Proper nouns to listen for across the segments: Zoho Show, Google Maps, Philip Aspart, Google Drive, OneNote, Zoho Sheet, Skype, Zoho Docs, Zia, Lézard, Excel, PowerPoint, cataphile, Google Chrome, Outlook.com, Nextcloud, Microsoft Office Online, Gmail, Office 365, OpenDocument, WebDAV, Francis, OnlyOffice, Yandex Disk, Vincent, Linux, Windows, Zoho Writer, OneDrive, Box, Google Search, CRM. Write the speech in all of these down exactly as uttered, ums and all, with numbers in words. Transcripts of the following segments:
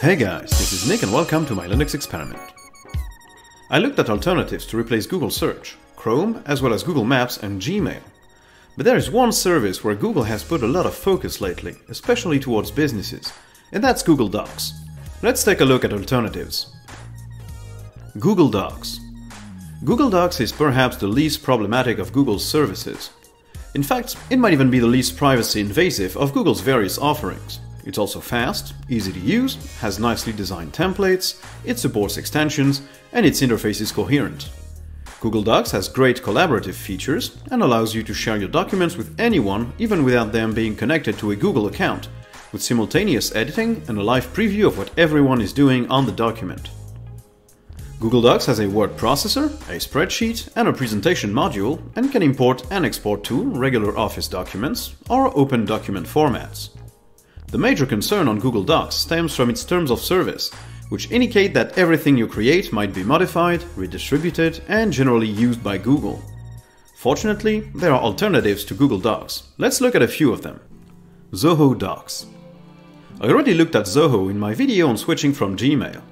Hey guys, this is Nick and welcome to my Linux experiment. I looked at alternatives to replace Google Search, Chrome, as well as Google Maps and Gmail. But there is one service where Google has put a lot of focus lately, especially towards businesses, and that's Google Docs. Let's take a look at alternatives. Google Docs. Google Docs is perhaps the least problematic of Google's services. In fact, it might even be the least privacy invasive of Google's various offerings. It's also fast, easy to use, has nicely designed templates, it supports extensions, and its interface is coherent. Google Docs has great collaborative features and allows you to share your documents with anyone, even without them being connected to a Google account, with simultaneous editing and a live preview of what everyone is doing on the document. Google Docs has a word processor, a spreadsheet, and a presentation module, and can import and export to regular Office documents or OpenDocument formats. The major concern on Google Docs stems from its terms of service, which indicate that everything you create might be modified, redistributed, and generally used by Google. Fortunately, there are alternatives to Google Docs. Let's look at a few of them. Zoho Docs. I already looked at Zoho in my video on switching from Gmail.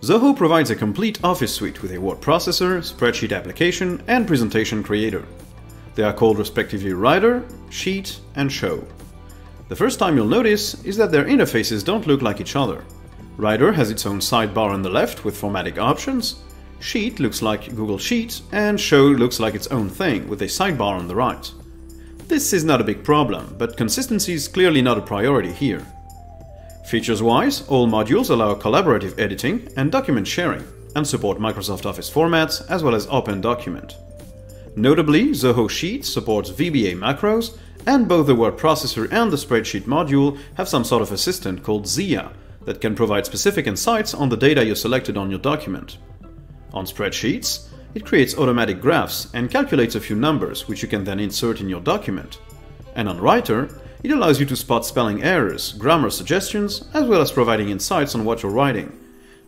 Zoho provides a complete Office suite with a word processor, spreadsheet application, and presentation creator. They are called respectively Writer, Sheet, and Show. The first time you'll notice is that their interfaces don't look like each other. Writer has its own sidebar on the left with formatting options, Sheet looks like Google Sheet, and Show looks like its own thing with a sidebar on the right. This is not a big problem, but consistency is clearly not a priority here. Features-wise, all modules allow collaborative editing and document sharing, and support Microsoft Office formats as well as OpenDocument. Notably, Zoho Sheet supports V B A macros, and both the word processor and the spreadsheet module have some sort of assistant called Zia that can provide specific insights on the data you selected on your document. On spreadsheets, it creates automatic graphs and calculates a few numbers which you can then insert in your document. And on Writer, it allows you to spot spelling errors, grammar suggestions, as well as providing insights on what you're writing.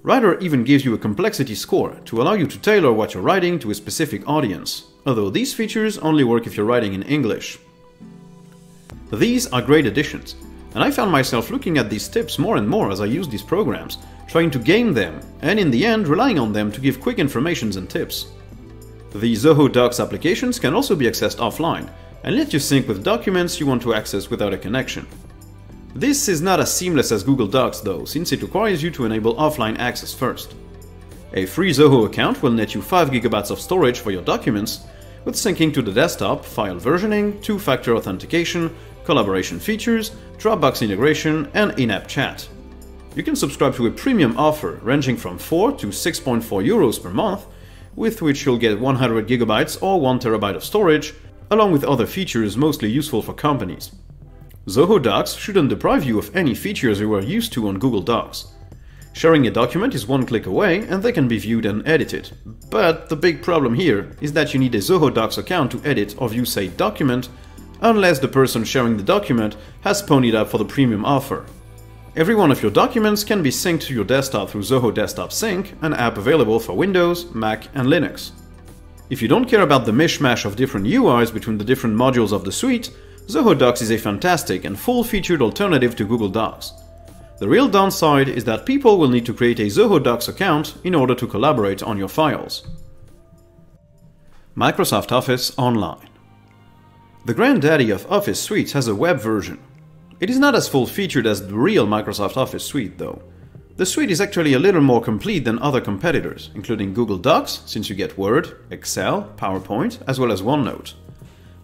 Writer even gives you a complexity score to allow you to tailor what you're writing to a specific audience, although these features only work if you're writing in English. These are great additions, and I found myself looking at these tips more and more as I used these programs, trying to game them, and in the end relying on them to give quick informations and tips. The Zoho Docs applications can also be accessed offline, and let you sync with documents you want to access without a connection. This is not as seamless as Google Docs though, since it requires you to enable offline access first. A free Zoho account will net you five gigabytes of storage for your documents, with syncing to the desktop, file versioning, two-factor authentication, collaboration features, Dropbox integration, and in-app chat. You can subscribe to a premium offer ranging from four to six point four euros per month, with which you'll get one hundred gigabytes or one terabyte of storage, along with other features mostly useful for companies. Zoho Docs shouldn't deprive you of any features you were used to on Google Docs. Sharing a document is one click away and they can be viewed and edited. But the big problem here is that you need a Zoho Docs account to edit or view said document, unless the person sharing the document has ponied up for the premium offer. Every one of your documents can be synced to your desktop through Zoho Desktop Sync, an app available for Windows, Mac, and Linux. If you don't care about the mishmash of different U Is between the different modules of the suite, Zoho Docs is a fantastic and full-featured alternative to Google Docs. The real downside is that people will need to create a Zoho Docs account in order to collaborate on your files. Microsoft Office Online. The granddaddy of Office suites has a web version. It is not as full-featured as the real Microsoft Office suite, though. The suite is actually a little more complete than other competitors, including Google Docs, since you get Word, Excel, PowerPoint, as well as OneNote.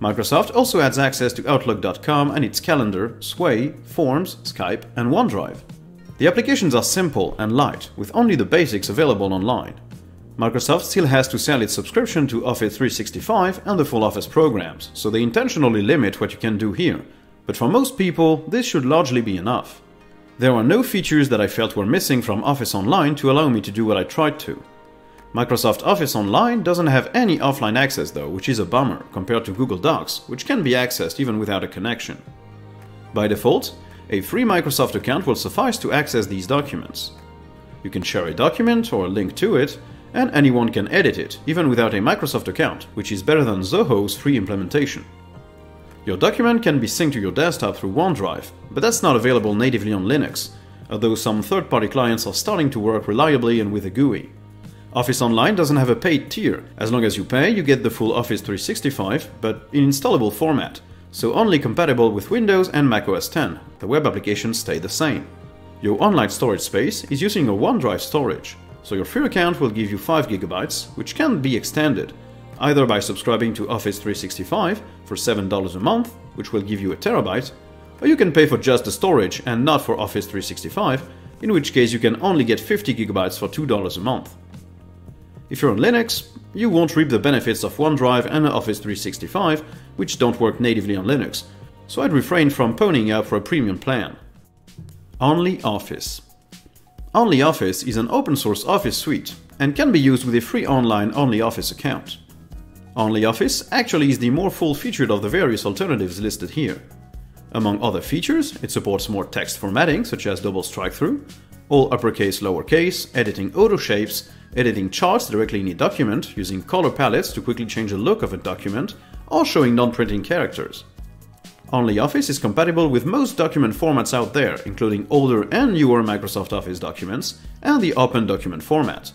Microsoft also adds access to Outlook dot com and its calendar, Sway, Forms, Skype, and OneDrive. The applications are simple and light, with only the basics available online. Microsoft still has to sell its subscription to Office three sixty-five and the full Office programs, so they intentionally limit what you can do here. But for most people, this should largely be enough. There are no features that I felt were missing from Office Online to allow me to do what I tried to. Microsoft Office Online doesn't have any offline access though, which is a bummer compared to Google Docs, which can be accessed even without a connection. By default, a free Microsoft account will suffice to access these documents. You can share a document or a link to it, and anyone can edit it, even without a Microsoft account, which is better than Zoho's free implementation. Your document can be synced to your desktop through OneDrive, but that's not available natively on Linux, although some third-party clients are starting to work reliably and with a G U I. Office Online doesn't have a paid tier. As long as you pay, you get the full Office three sixty-five, but in installable format, so only compatible with Windows and Mac O S ten. The web applications stay the same. Your online storage space is using a OneDrive storage, so your free account will give you five gigabytes, which can be extended, either by subscribing to Office three sixty-five for seven dollars a month, which will give you a terabyte, or you can pay for just the storage and not for Office three sixty-five, in which case you can only get fifty gigabytes for two dollars a month. If you're on Linux, you won't reap the benefits of OneDrive and Office three sixty-five, which don't work natively on Linux, so I'd refrain from ponying up for a premium plan. OnlyOffice. OnlyOffice is an open-source Office suite and can be used with a free online OnlyOffice account. OnlyOffice actually is the more full-featured of the various alternatives listed here. Among other features, it supports more text formatting such as double strike-through, all uppercase, lowercase, editing auto shapes, editing charts directly in a document, using color palettes to quickly change the look of a document, or showing non-printing characters. OnlyOffice is compatible with most document formats out there, including older and newer Microsoft Office documents and the OpenDocument format.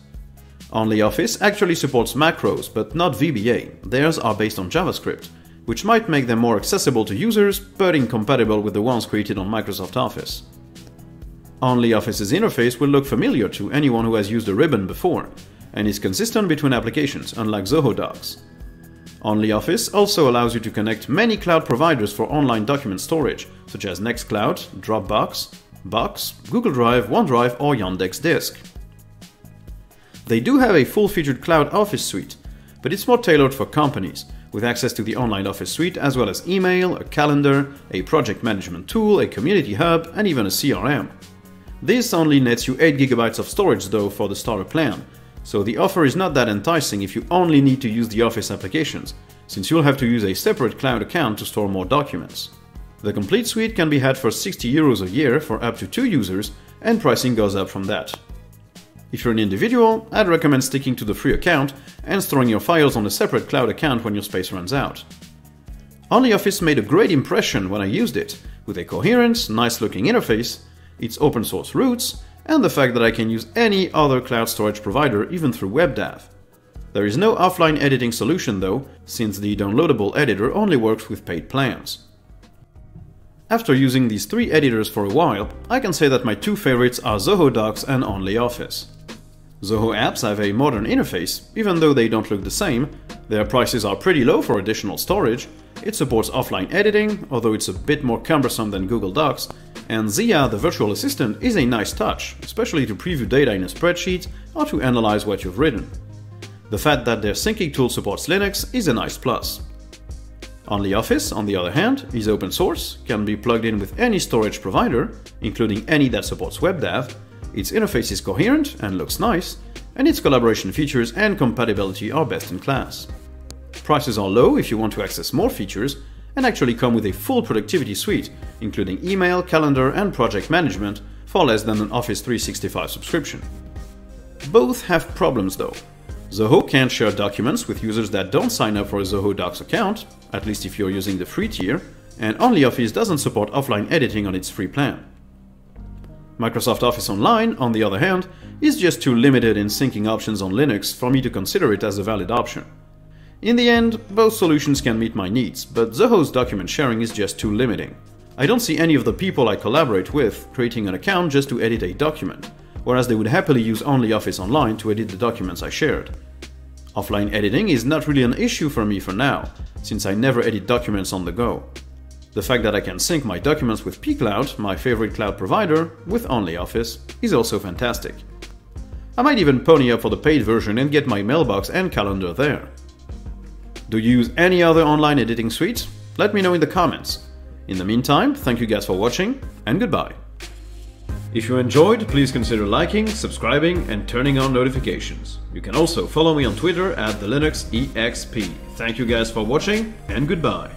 OnlyOffice actually supports macros, but not V B A. Theirs are based on JavaScript, which might make them more accessible to users, but incompatible with the ones created on Microsoft Office. OnlyOffice's interface will look familiar to anyone who has used a ribbon before, and is consistent between applications, unlike Zoho Docs. OnlyOffice also allows you to connect many cloud providers for online document storage, such as Nextcloud, Dropbox, Box, Google Drive, OneDrive, or Yandex Disk. They do have a full-featured cloud Office suite, but it's more tailored for companies, with access to the online Office suite as well as email, a calendar, a project management tool, a community hub, and even a C R M. This only nets you eight gigabytes of storage though for the starter plan, so the offer is not that enticing if you only need to use the Office applications, since you'll have to use a separate cloud account to store more documents. The complete suite can be had for sixty euros a year for up to two users, and pricing goes up from that. If you're an individual, I'd recommend sticking to the free account and storing your files on a separate cloud account when your space runs out. OnlyOffice made a great impression when I used it, with a coherent, nice-looking interface, its open source roots, and the fact that I can use any other cloud storage provider even through WebDAV. There is no offline editing solution though, since the downloadable editor only works with paid plans. After using these three editors for a while, I can say that my two favorites are Zoho Docs and OnlyOffice. Zoho apps have a modern interface, even though they don't look the same, their prices are pretty low for additional storage, it supports offline editing, although it's a bit more cumbersome than Google Docs, and Zia, the virtual assistant, is a nice touch, especially to preview data in a spreadsheet or to analyze what you've written. The fact that their syncing tool supports Linux is a nice plus. OnlyOffice, on the other hand, is open source, can be plugged in with any storage provider, including any that supports WebDAV, its interface is coherent and looks nice, and its collaboration features and compatibility are best in class. Prices are low if you want to access more features, and actually come with a full productivity suite, including email, calendar, and project management, for less than an Office three sixty-five subscription. Both have problems though. Zoho can't share documents with users that don't sign up for a Zoho Docs account, at least if you're using the free tier, and OnlyOffice doesn't support offline editing on its free plan. Microsoft Office Online, on the other hand, is just too limited in syncing options on Linux for me to consider it as a valid option. In the end, both solutions can meet my needs, but Zoho's document sharing is just too limiting. I don't see any of the people I collaborate with creating an account just to edit a document, whereas they would happily use OnlyOffice Online to edit the documents I shared. Offline editing is not really an issue for me for now, since I never edit documents on the go. The fact that I can sync my documents with pCloud, my favorite cloud provider, with OnlyOffice is also fantastic. I might even pony up for the paid version and get my mailbox and calendar there. Do you use any other online editing suite? Let me know in the comments. In the meantime, thank you guys for watching, and goodbye. If you enjoyed, please consider liking, subscribing, and turning on notifications. You can also follow me on Twitter at the Linux E X P. Thank you guys for watching, and goodbye.